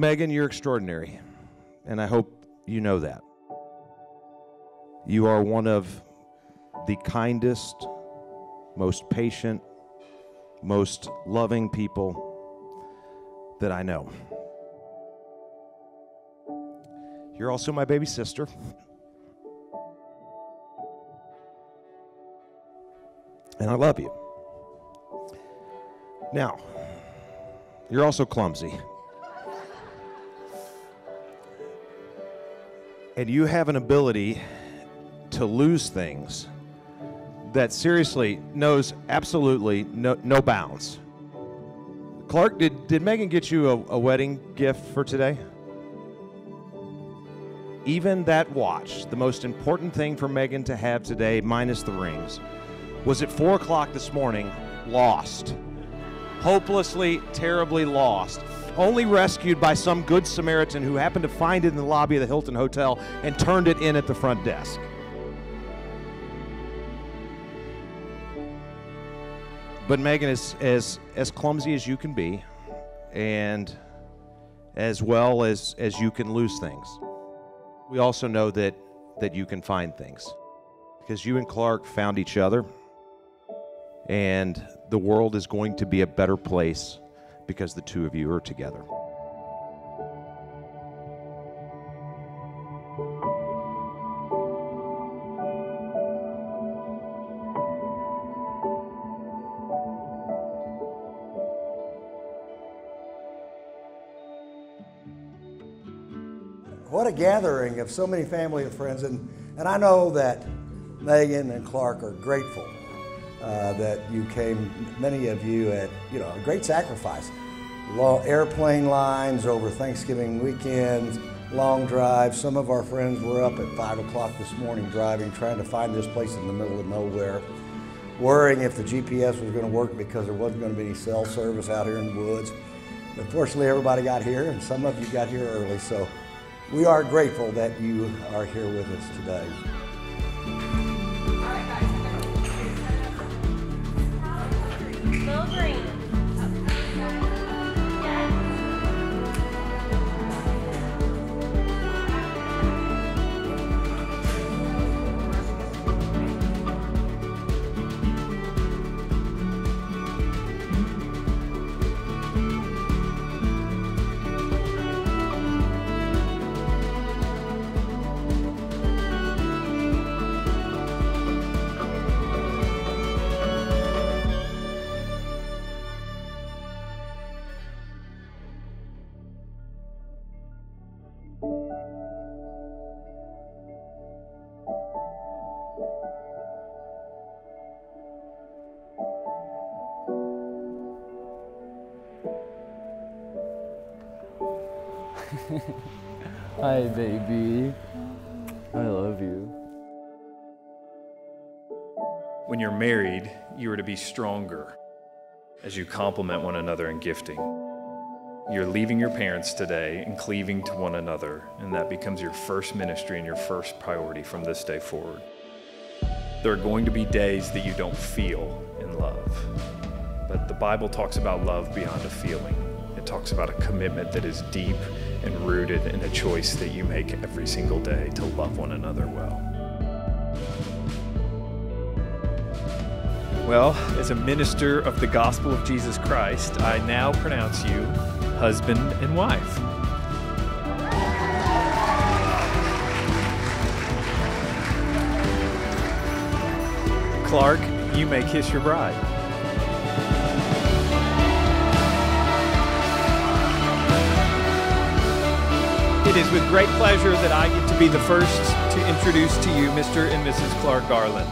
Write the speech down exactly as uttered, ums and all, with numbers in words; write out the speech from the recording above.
Megan, you're extraordinary, and I hope you know that. You are one of the kindest, most patient, most loving people that I know. You're also my baby sister. And I love you. Now, you're also clumsy. And you have an ability to lose things that seriously knows absolutely no, no bounds. Clark, did, did Megan get you a, a wedding gift for today? Even that watch, the most important thing for Megan to have today, minus the rings, was at four o'clock this morning, lost. Hopelessly, terribly lost. Only rescued by some good Samaritan who happened to find it in the lobby of the Hilton Hotel and turned it in at the front desk. But Megan is as, as clumsy as you can be, and as well as, as you can lose things. We also know that, that you can find things, because you and Clark found each other, and the world is going to be a better place because the two of you are together. What a gathering of so many family and friends, and, and I know that Megan and Clark are grateful uh, that you came, many of you, at you know, a great sacrifice. Long airplane lines over Thanksgiving weekends, long drives. Some of our friends were up at five o'clock this morning driving, trying to find this place in the middle of nowhere, worrying if the G P S was going to work because there wasn't going to be any cell service out here in the woods. But fortunately, everybody got here, and some of you got here early, so we are grateful that you are here with us today. Hi, baby. I love you. When you're married, you are to be stronger as you complement one another in gifting. You're leaving your parents today and cleaving to one another, and that becomes your first ministry and your first priority from this day forward. There are going to be days that you don't feel in love, but the Bible talks about love beyond a feeling. It talks about a commitment that is deep and rooted in a choice that you make every single day to love one another well. Well, as a minister of the gospel of Jesus Christ, I now pronounce you husband and wife. Clark, you may kiss your bride. It is with great pleasure that I get to be the first to introduce to you Mister and Missus Clark Garland.